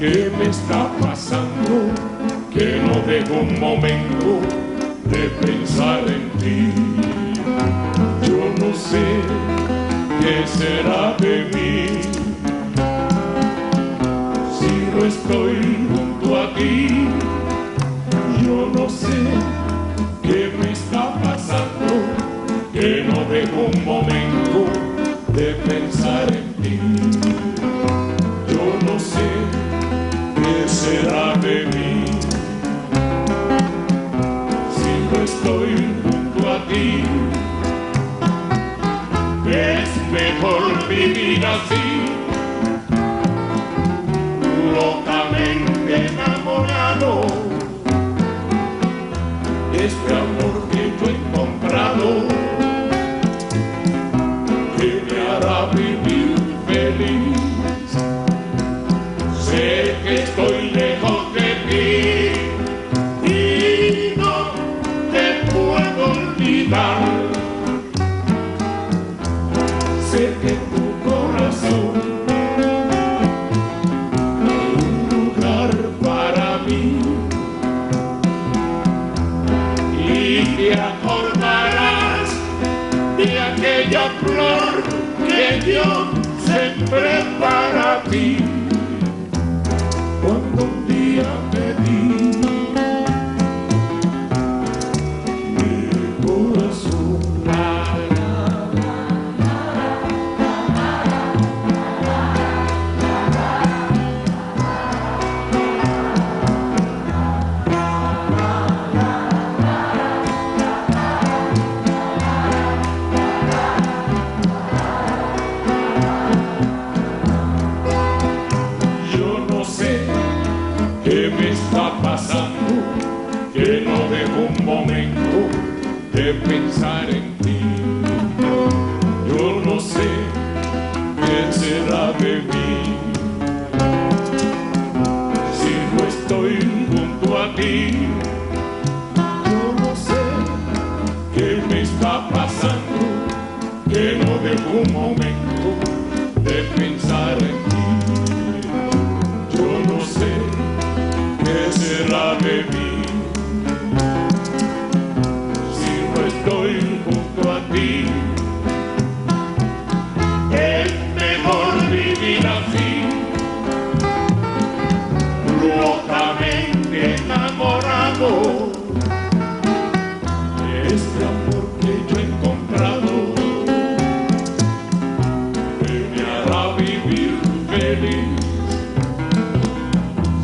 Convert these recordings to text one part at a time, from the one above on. ¿Qué me está pasando? Que no dejo un momento de pensar en ti. Yo no sé qué será de mí si no estoy junto a ti. Yo no sé qué me está pasando, que no dejo un momento de pensar en ti. Yo no sé qué será de mí si no estoy junto a ti. Es mejor vivir así, locamente enamorado. Este amor que yo he encontrado, que me hará vivir feliz. Sé que estoy lejos de ti y no te puedo olvidar. Sé que tu corazón es un lugar para mí y te acordarás de aquella flor que yo sembré para ti. Cuando un día pedí mi corazón, que no dejo un momento de pensar en ti. Yo no sé qué será de mí si no estoy junto a ti. Yo no sé qué me está pasando, que no dejo un momento de pensar en ti. Yo no sé qué será de mí junto a ti. Es mejor vivir así, locamente enamorado. Este amor que yo he encontrado me hará vivir feliz.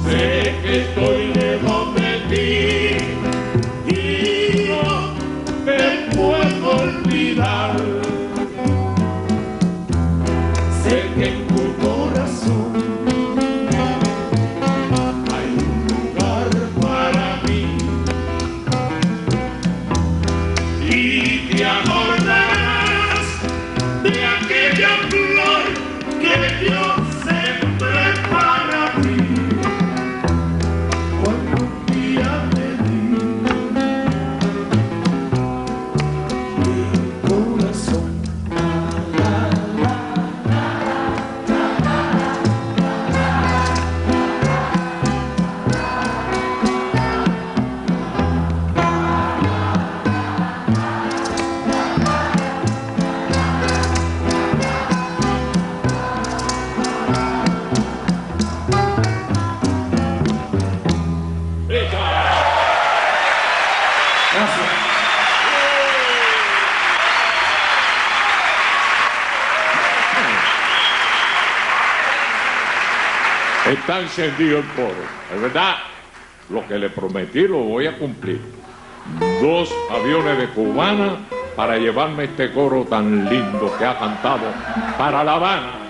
Sé que estoy lejos de ti, sé que en tu corazón hay un lugar para mí y te acordarás de aquella flor que yo sembré para ti. Cuando un día está encendido el coro, es verdad. Lo que le prometí lo voy a cumplir. 2 aviones de cubana para llevarme este coro tan lindo que ha cantado para La Habana.